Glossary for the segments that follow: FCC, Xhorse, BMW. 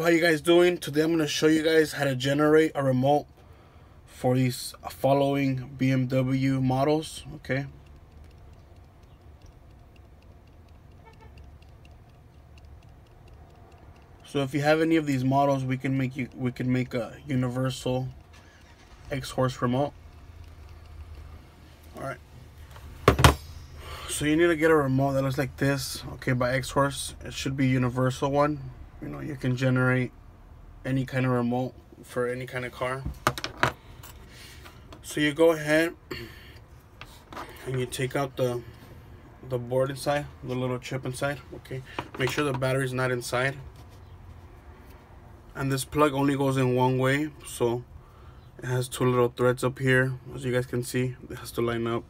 How you guys doing? Today I'm going to show you guys how to generate a remote for these following BMW models. Okay, so if you have any of these models, we can make a universal Xhorse remote. All right, so you need to get a remote that looks like this, okay, by Xhorse. It should be a universal one. You know, you can generate any kind of remote for any kind of car. So you go ahead and you take out the board inside, the little chip inside. Okay, make sure the battery's not inside. And this plug only goes in one way, so it has two little threads up here. As you guys can see, it has to line up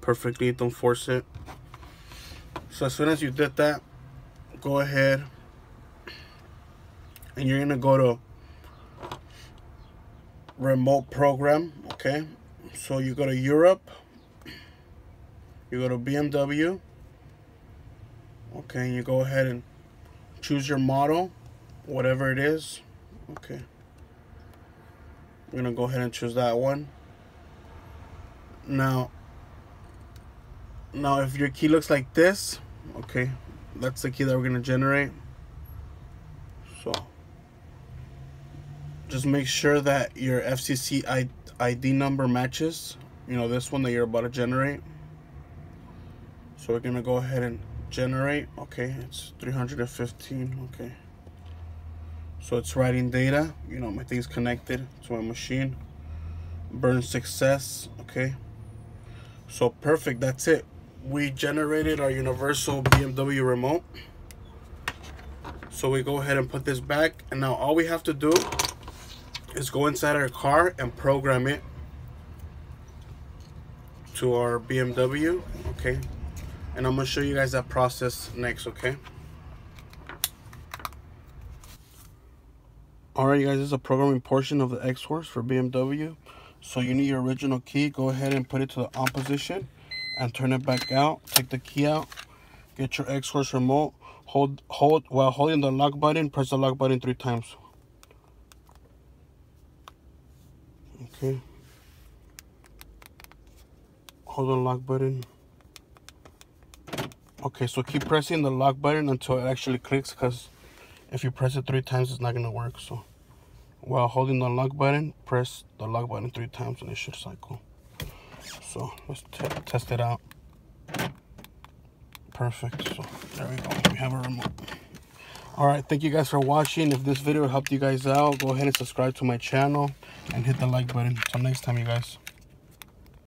perfectly. Don't force it. So as soon as you did that, go ahead and you're gonna go to remote program. Okay, so you go to Europe, you go to BMW, okay, and you go ahead and choose your model, whatever it is. Okay, I'm gonna go ahead and choose that one. Now if your key looks like this, okay, that's the key that we're gonna generate. So just make sure that your FCC ID number matches, you know, this one that you're about to generate. So we're gonna go ahead and generate. Okay, it's 315. okay, so it's writing data, you know, my thing's connected to my machine. Burn success. Okay, so perfect. That's it. We generated our universal BMW remote. So we go ahead and put this back, and now all we have to do is go inside our car and program it to our BMW. Okay, and I'm gonna show you guys that process next. Okay, all right, you guys, this is a programming portion of the Xhorse for BMW. So you need your original key. Go ahead and put it to the on position and turn it back out. Take the key out, get your Xhorse remote, hold while holding the lock button, press the lock button 3 times. Okay, hold the lock button. Okay, so keep pressing the lock button until it actually clicks, because if you press it 3 times, it's not gonna work. So while holding the lock button, press the lock button 3 times and it should cycle. So let's test it out. Perfect. So there we go, we have a remote. All right, thank you guys for watching. If this video helped you guys out, go ahead and subscribe to my channel and hit the like button. Till next time, you guys.